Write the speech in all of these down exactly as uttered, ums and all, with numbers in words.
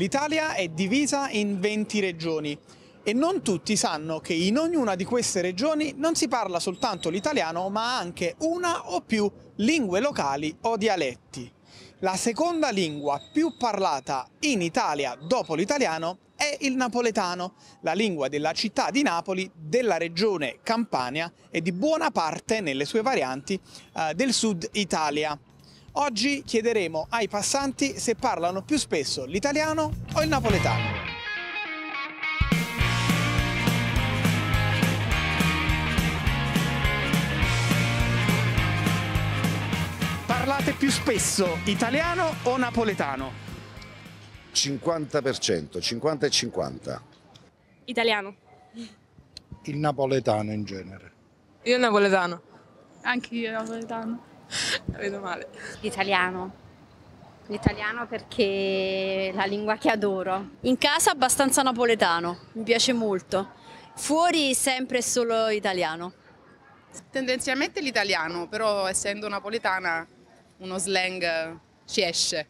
L'Italia è divisa in venti regioni e non tutti sanno che in ognuna di queste regioni non si parla soltanto l'italiano, ma anche una o più lingue locali o dialetti. La seconda lingua più parlata in Italia dopo l'italiano è il napoletano, la lingua della città di Napoli, della regione Campania e di buona parte, nelle sue varianti, eh, del sud Italia. Oggi chiederemo ai passanti se parlano più spesso l'italiano o il napoletano. Parlate più spesso italiano o napoletano? cinquanta per cento, cinquanta e cinquanta. Italiano. Il napoletano in genere. Io il napoletano. Anche io il napoletano. La vedo male. L'italiano. L'italiano perché è la lingua che adoro. In casa abbastanza napoletano, mi piace molto. Fuori sempre solo italiano. Tendenzialmente l'italiano, però essendo napoletana uno slang ci esce.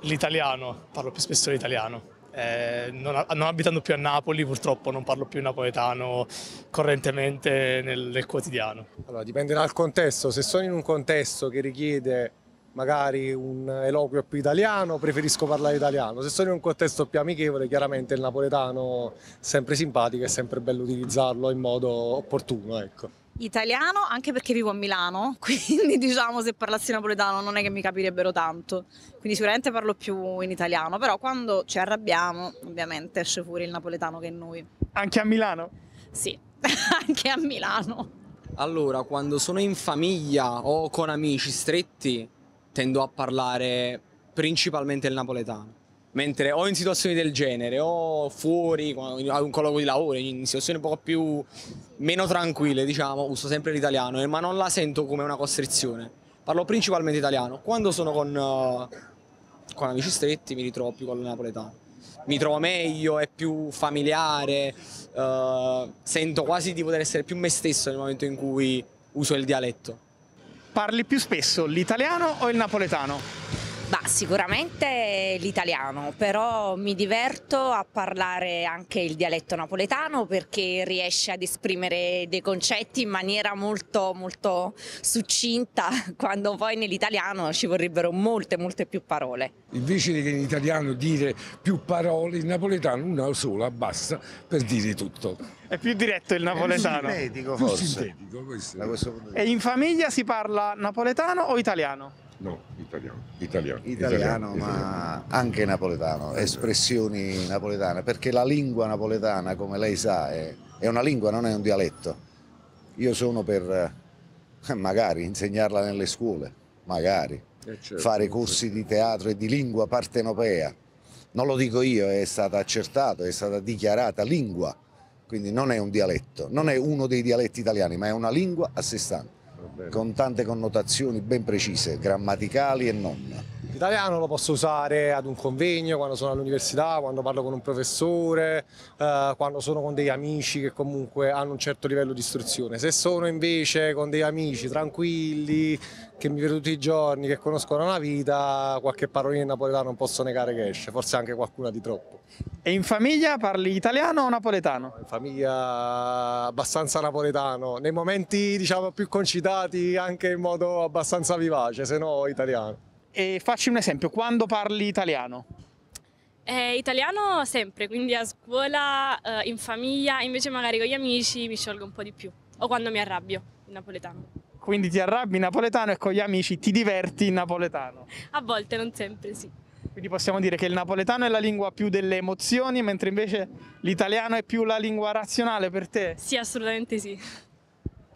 L'italiano, parlo più spesso l'italiano. Eh, non, non abitando più a Napoli purtroppo non parlo più napoletano correntemente nel, nel quotidiano. Allora, dipende dal contesto. Se sono in un contesto che richiede magari un eloquio più italiano preferisco parlare italiano, se sono in un contesto più amichevole chiaramente il napoletano è sempre simpatico, è sempre bello utilizzarlo in modo opportuno, ecco. Italiano anche perché vivo a Milano, quindi diciamo se parlassi napoletano non è che mi capirebbero tanto, quindi sicuramente parlo più in italiano, però quando ci arrabbiamo ovviamente esce fuori il napoletano che è noi. Anche a Milano? Sì, anche a Milano. Allora, quando sono in famiglia o con amici stretti tendo a parlare principalmente il napoletano, mentre o in situazioni del genere o fuori a un colloquio di lavoro, in situazioni un po' più meno tranquille diciamo, uso sempre l'italiano, ma non la sento come una costrizione. Parlo principalmente italiano. Quando sono con, uh, con amici stretti mi ritrovo più con il napoletano, mi trovo meglio, è più familiare, uh, sento quasi di poter essere più me stesso nel momento in cui uso il dialetto. Parli più spesso l'italiano o il napoletano? Bah, sicuramente l'italiano, però mi diverto a parlare anche il dialetto napoletano perché riesce ad esprimere dei concetti in maniera molto molto succinta, quando poi nell'italiano ci vorrebbero molte molte più parole. Invece che in italiano dire più parole, in napoletano una sola basta per dire tutto. È più diretto il napoletano. È sintetico, forse. Più sintetico, questo. Questo e in famiglia si parla napoletano o italiano? No, italiano. Italiano, italiano, italiano ma italiano. Anche napoletano, espressioni napoletane, perché la lingua napoletana, come lei sa, è, è una lingua, non è un dialetto. Io sono per, magari, insegnarla nelle scuole, magari, eh certo, fare corsi di teatro e di lingua partenopea. Non lo dico io, è stata accertata, è stata dichiarata lingua, quindi non è un dialetto, non è uno dei dialetti italiani, ma è una lingua a sé stante. Con tante connotazioni ben precise, grammaticali e non. L'italiano lo posso usare ad un convegno, quando sono all'università, quando parlo con un professore, eh, quando sono con degli amici che comunque hanno un certo livello di istruzione. Se sono invece con degli amici tranquilli, che mi vedo tutti i giorni, che conoscono la vita, qualche parolina in napoletano non posso negare che esce, forse anche qualcuna di troppo. E in famiglia parli italiano o napoletano? In famiglia abbastanza napoletano, nei momenti diciamo più concitati anche in modo abbastanza vivace, se no italiano. E facci un esempio, quando parli italiano? Eh, italiano sempre, quindi a scuola, eh, in famiglia, invece magari con gli amici mi sciolgo un po' di più, o quando mi arrabbio in napoletano. Quindi ti arrabbi in napoletano e con gli amici ti diverti in napoletano? A volte, non sempre, sì. Quindi possiamo dire che il napoletano è la lingua più delle emozioni, mentre invece l'italiano è più la lingua razionale per te? Sì, assolutamente sì.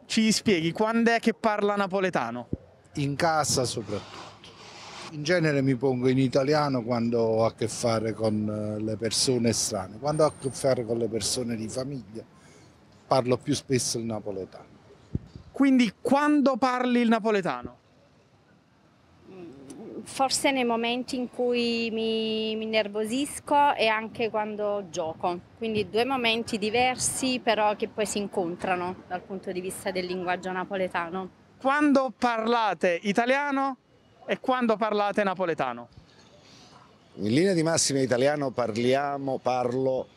Ci spieghi, quando è che parla napoletano? In casa soprattutto. In genere mi pongo in italiano quando ho a che fare con le persone strane, quando ho a che fare con le persone di famiglia parlo più spesso il napoletano. Quindi quando parli il napoletano? Forse nei momenti in cui mi, mi nervosisco e anche quando gioco, quindi due momenti diversi però che poi si incontrano dal punto di vista del linguaggio napoletano. Quando parlate italiano? E quando parlate napoletano? In linea di massima in italiano parliamo, parlo,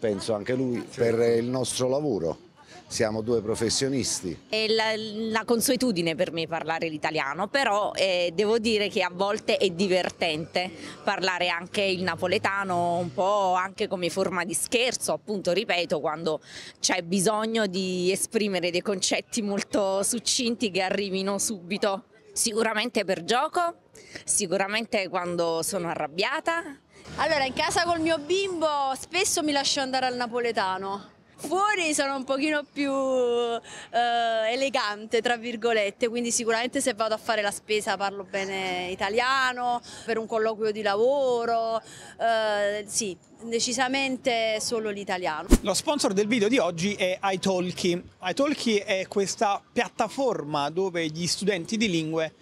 penso anche lui, certo, per il nostro lavoro. Siamo due professionisti. È la, la consuetudine per me parlare l'italiano, però eh, devo dire che a volte è divertente parlare anche il napoletano, un po' anche come forma di scherzo, appunto, ripeto, quando c'è bisogno di esprimere dei concetti molto succinti che arrivino subito. Sicuramente per gioco, sicuramente quando sono arrabbiata. Allora, in casa col mio bimbo spesso mi lascio andare al napoletano. Fuori sono un pochino più eh, elegante, tra virgolette, quindi sicuramente se vado a fare la spesa parlo bene italiano, per un colloquio di lavoro, eh, sì, decisamente solo l'italiano. Lo sponsor del video di oggi è Italki. Italki è questa piattaforma dove gli studenti di lingue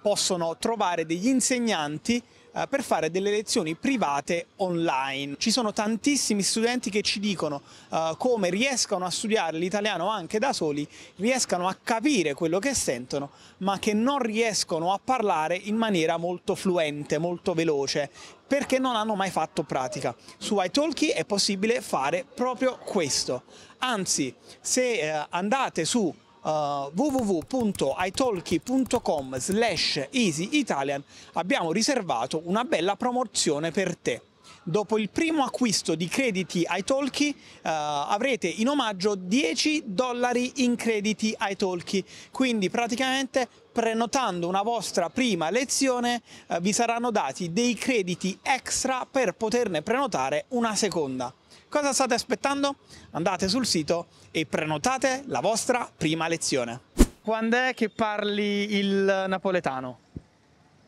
possono trovare degli insegnanti per fare delle lezioni private online. Ci sono tantissimi studenti che ci dicono uh, come riescano a studiare l'italiano anche da soli, riescano a capire quello che sentono, ma che non riescono a parlare in maniera molto fluente, molto veloce, perché non hanno mai fatto pratica. Su Italki è possibile fare proprio questo. Anzi, se uh, andate su Uh, w w w punto italki punto com slash easy italian abbiamo riservato una bella promozione per te. Dopo il primo acquisto di crediti Italki uh, avrete in omaggio dieci dollari in crediti Italki, quindi praticamente prenotando una vostra prima lezione uh, vi saranno dati dei crediti extra per poterne prenotare una seconda. Cosa state aspettando? Andate sul sito e prenotate la vostra prima lezione. Quando è che parli il napoletano?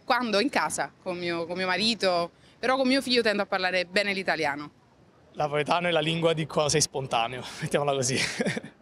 Quando? In casa, con mio, con mio marito, però con mio figlio tendo a parlare bene l'italiano. Il napoletano è la lingua di quando sei spontaneo, mettiamola così.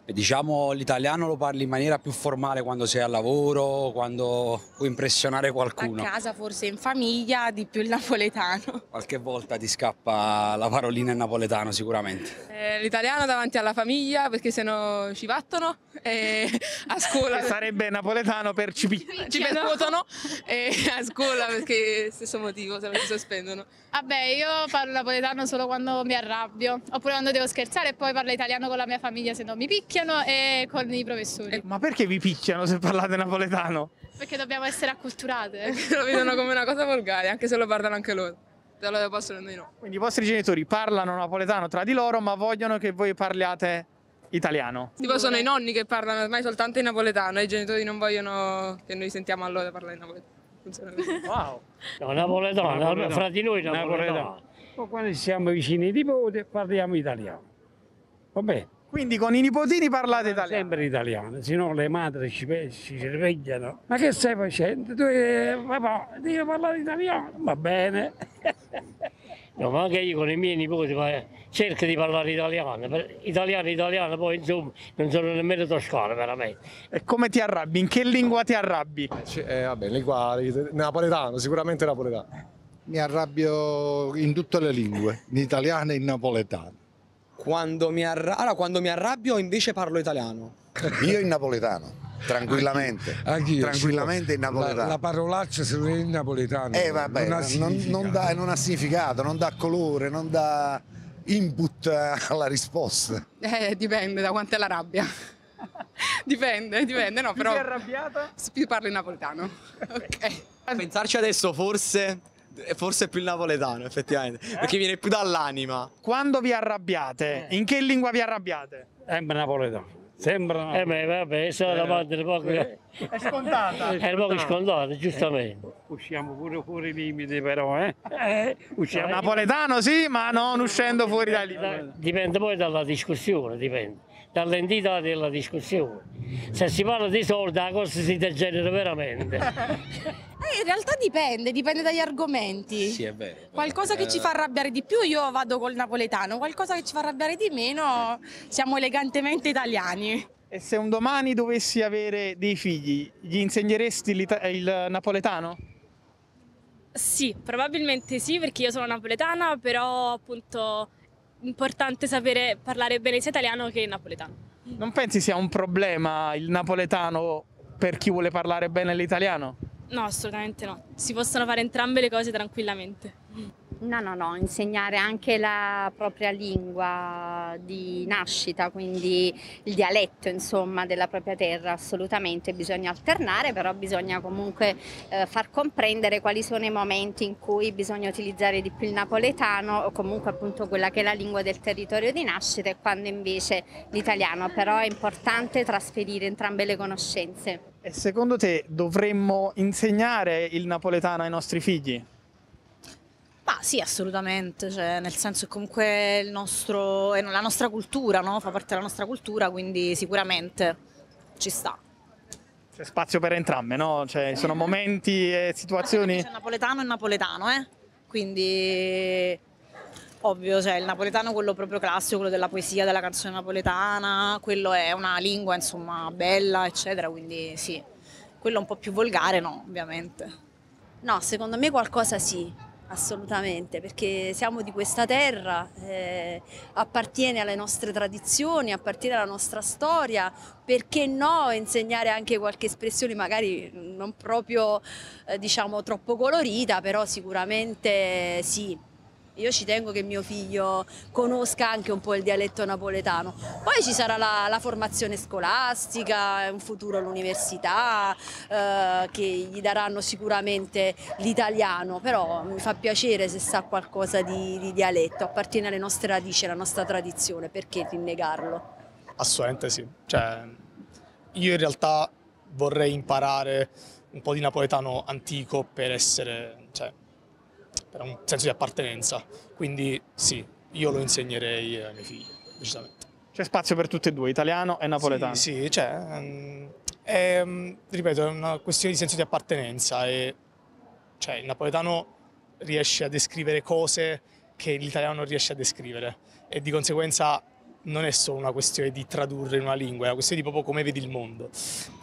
Diciamo l'italiano lo parli in maniera più formale quando sei al lavoro, quando puoi impressionare qualcuno. A casa, forse in famiglia, di più il napoletano. Qualche volta ti scappa la parolina in napoletano sicuramente. Eh, l'italiano davanti alla famiglia perché sennò ci battono, e a scuola... Sarebbe napoletano per ci percuotono, e a scuola perché stesso motivo, se non ci sospendono. Vabbè, io parlo napoletano solo quando mi arrabbio, oppure quando devo scherzare e poi parlo italiano con la mia famiglia se non mi picchia. E con i professori. Ma perché vi picchiano se parlate napoletano? Perché dobbiamo essere acculturate. Lo vedono come una cosa volgare, anche se lo parlano anche loro. Allora possono, noi no. Quindi i vostri genitori parlano napoletano tra di loro, ma vogliono che voi parliate italiano. Tipo sono i nonni che parlano ormai soltanto in napoletano e i genitori non vogliono che noi sentiamo allora parlare in napoletano. Funziona così. Wow! No, napoletano, napoletano. Fra di noi napoletano. napoletano. Ma quando siamo vicini ai nipoti parliamo italiano. Va bene. Quindi con i nipotini parlate italiano? Sempre italiano, se no le madri ci svegliano. Ma che stai facendo? Tu, eh, papà, devi parlare italiano? Va bene. No, ma anche io con i miei nipoti cerco di parlare italiano. Italiano, italiano, poi insomma non sono nemmeno toscano veramente. E come ti arrabbi? In che lingua ti arrabbi? Eh, vabbè, lingua napoletano, sicuramente napoletano. Mi arrabbio in tutte le lingue, in italiano e in napoletano. Quando mi, allora, quando mi arrabbio invece parlo italiano. Io in napoletano, tranquillamente. Anch'io. Tranquillamente in napoletano. La, la parolaccia se non è in napoletano eh, vabbè, non, ha non, non, dà, non ha significato, non dà colore, non dà input alla risposta. Eh, dipende da quanto è la rabbia. Dipende, dipende. No, però... Più arrabbiata? Più parlo in napoletano. Okay. Pensarci adesso forse... Forse più il napoletano, effettivamente, eh? Perché viene più dall'anima. Quando vi arrabbiate, eh. in che lingua vi arrabbiate? Sempre napoletano. Sembra eh beh, vabbè, sono eh, davanti poco... eh, è scontata. È un poco scontata, giustamente. Eh, usciamo pure fuori i limiti, però, eh? eh usciamo napoletano, sì, ma non uscendo fuori dai limiti. Dipende poi dalla discussione, dipende, dall'entità della discussione. Se si parla di soldi, la cosa si degenera veramente. Eh, in realtà dipende, dipende dagli argomenti. Sì, è vero. Qualcosa che ci fa arrabbiare di più, io vado col napoletano, qualcosa che ci fa arrabbiare di meno, siamo elegantemente italiani. E se un domani dovessi avere dei figli, gli insegneresti il napoletano? Sì, probabilmente sì, perché io sono napoletana, però appunto è importante sapere parlare bene sia italiano che napoletano. Non pensi sia un problema il napoletano per chi vuole parlare bene l'italiano? No, assolutamente no. Si possono fare entrambe le cose tranquillamente. No, no, no, insegnare anche la propria lingua di nascita, quindi il dialetto, insomma, della propria terra, assolutamente. Bisogna alternare, però bisogna comunque eh, far comprendere quali sono i momenti in cui bisogna utilizzare di più il napoletano o comunque appunto quella che è la lingua del territorio di nascita e quando invece l'italiano, però è importante trasferire entrambe le conoscenze. E secondo te dovremmo insegnare il napoletano ai nostri figli? Ma sì, assolutamente, cioè, nel senso che comunque il nostro, è la nostra cultura, no? Fa parte della nostra cultura, quindi sicuramente ci sta. C'è spazio per entrambe, no? Cioè, ci sono momenti e situazioni... C'è napoletano e napoletano, eh? Quindi ovvio, cioè, il napoletano è quello proprio classico, quello della poesia, della canzone napoletana, quello è una lingua, insomma, bella, eccetera, quindi sì. Quello un po' più volgare, no, ovviamente. No, secondo me qualcosa sì. Assolutamente, perché siamo di questa terra, eh, appartiene alle nostre tradizioni, appartiene alla nostra storia, perché no insegnare anche qualche espressione magari non proprio eh, diciamo troppo colorita, però sicuramente sì. Io ci tengo che mio figlio conosca anche un po' il dialetto napoletano. Poi ci sarà la, la formazione scolastica, in futuro l'università, eh, che gli daranno sicuramente l'italiano, però mi fa piacere se sa qualcosa di, di dialetto, appartiene alle nostre radici, alla nostra tradizione, perché rinnegarlo? Assolutamente sì, cioè, io in realtà vorrei imparare un po' di napoletano antico per essere... Cioè, per un senso di appartenenza, quindi sì, io lo insegnerei ai miei figli, decisamente. C'è spazio per tutte e due, italiano e napoletano? Sì, sì, c'è, è, ripeto, è una questione di senso di appartenenza, e, cioè, il napoletano riesce a descrivere cose che l'italiano non riesce a descrivere, e di conseguenza non è solo una questione di tradurre in una lingua, è una questione di proprio come vedi il mondo.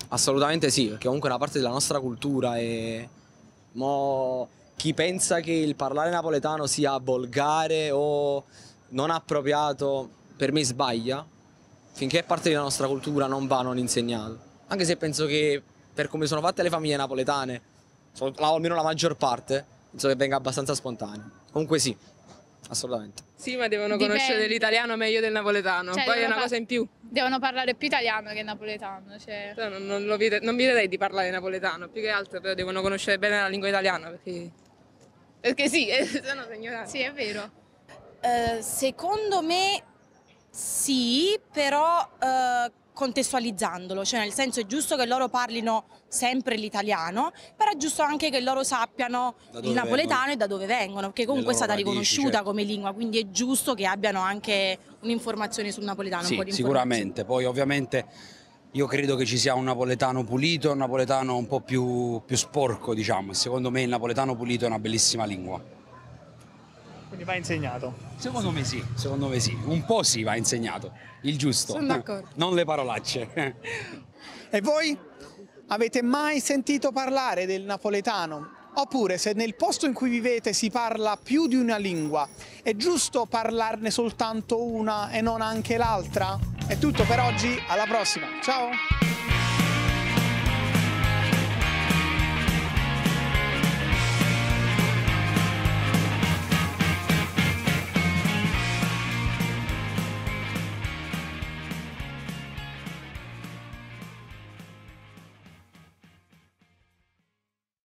Assolutamente sì, perché comunque è una parte della nostra cultura e... Mo... Chi pensa che il parlare napoletano sia volgare o non appropriato, per me sbaglia. Finché è parte della nostra cultura non va non insegnato. Anche se penso che per come sono fatte le famiglie napoletane, almeno la maggior parte, penso che venga abbastanza spontaneo. Comunque sì, assolutamente. Sì, ma devono Dipende. conoscere l'italiano meglio del napoletano, cioè, poi è una cosa in più. Devono parlare più italiano che napoletano. Cioè... Cioè, non, non, lo vede, non vi vedrei di parlare napoletano, più che altro però devono conoscere bene la lingua italiana, perché... Perché sì, sono ignorante. Sì, è vero. Uh, secondo me sì, però uh, contestualizzandolo, cioè nel senso è giusto che loro parlino sempre l'italiano, però è giusto anche che loro sappiano il napoletano vengono. e da dove vengono, perché comunque è stata radici, riconosciuta certo. come lingua, quindi è giusto che abbiano anche un'informazione sul napoletano. Sì, un po' di sicuramente, poi ovviamente io credo che ci sia un napoletano pulito e un napoletano un po' più, più sporco, diciamo. Secondo me il napoletano pulito è una bellissima lingua. Quindi va insegnato? Secondo me sì, secondo me sì. Un po' sì va insegnato, il giusto. Sono d'accordo. Non le parolacce. E voi? Avete mai sentito parlare del napoletano? Oppure se nel posto in cui vivete si parla più di una lingua, è giusto parlarne soltanto una e non anche l'altra? È tutto per oggi, alla prossima, ciao!